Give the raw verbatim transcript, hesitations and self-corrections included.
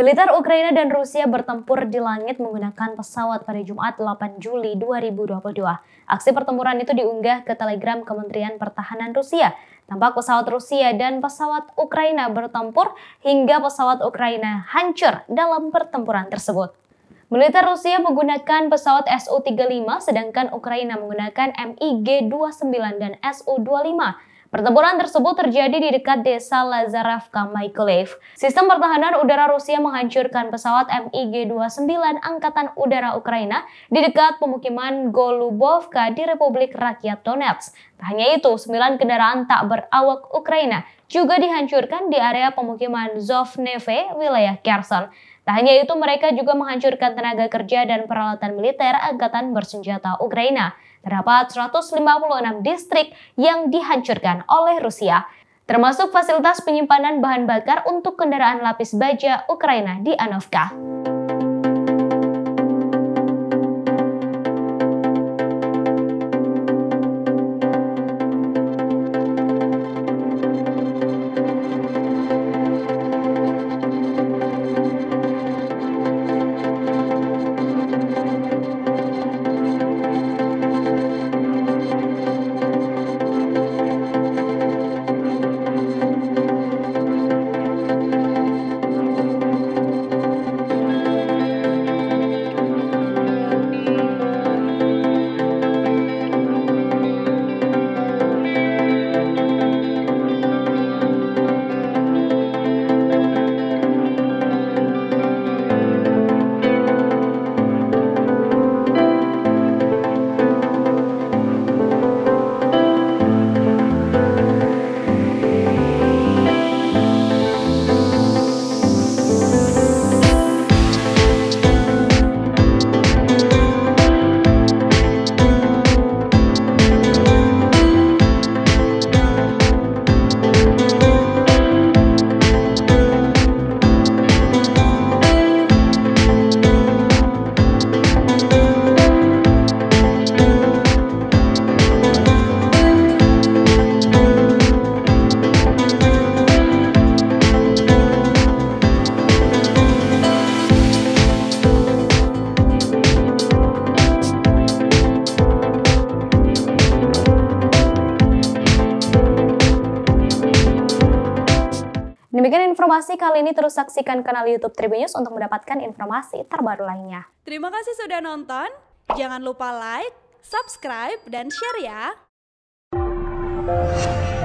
Militer Ukraina dan Rusia bertempur di langit menggunakan pesawat pada Jumat delapan Juli dua ribu dua puluh dua. Aksi pertempuran itu diunggah ke Telegram Kementerian Pertahanan Rusia. Tampak pesawat Rusia dan pesawat Ukraina bertempur hingga pesawat Ukraina hancur dalam pertempuran tersebut. Militer Rusia menggunakan pesawat Su tiga puluh lima sedangkan Ukraina menggunakan MiG dua puluh sembilan dan Su dua puluh lima. Pertempuran tersebut terjadi di dekat desa Lazarevka, Mykolaiv. Sistem pertahanan udara Rusia menghancurkan pesawat MiG dua puluh sembilan Angkatan Udara Ukraina di dekat pemukiman Golubovka di Republik Rakyat Donetsk. Tak hanya itu, sembilan kendaraan tak berawak Ukraina juga dihancurkan di area pemukiman Zhovtneve, wilayah Kherson. Tak hanya itu, mereka juga menghancurkan tenaga kerja dan peralatan militer Angkatan Bersenjata Ukraina. Terdapat seratus lima puluh enam distrik yang dihancurkan oleh Rusia, termasuk fasilitas penyimpanan bahan bakar untuk kendaraan lapis baja Ukraina di Annovka. Demikian informasi kali ini, terus saksikan kanal YouTube Tribunnews untuk mendapatkan informasi terbaru lainnya. Terima kasih sudah nonton, jangan lupa like, subscribe, dan share ya!